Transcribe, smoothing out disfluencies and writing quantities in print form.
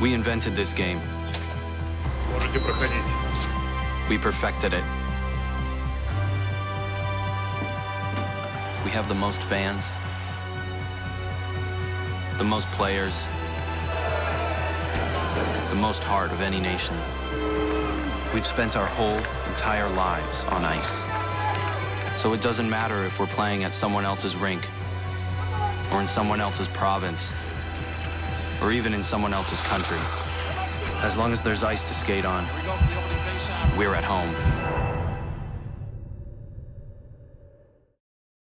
We invented this game. We perfected it. We have the most fans, the most players, the most heart of any nation. We've spent our whole entire lives on ice. So it doesn't matter if we're playing at someone else's rink, or in someone else's province, or even in someone else's country. As long as there's ice to skate on, we're at home.